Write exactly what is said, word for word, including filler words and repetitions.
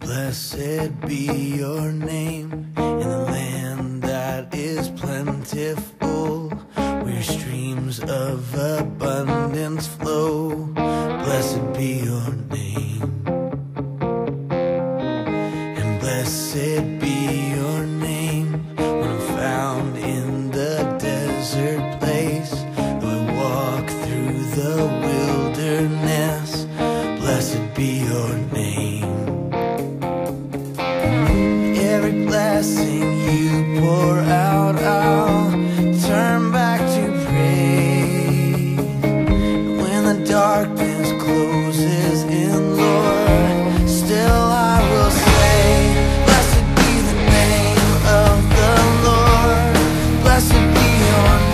Blessed be your name in the land that is plentiful, where streams of abundance flow. Blessed be your name, and blessed be your name when I'm found in the desert place, though I walk through the wilderness. Blessed be your name. Every blessing you pour out, I'll turn back to praise. When the darkness closes in, Lord, still I will say, blessed be the name of the Lord, blessed be your name.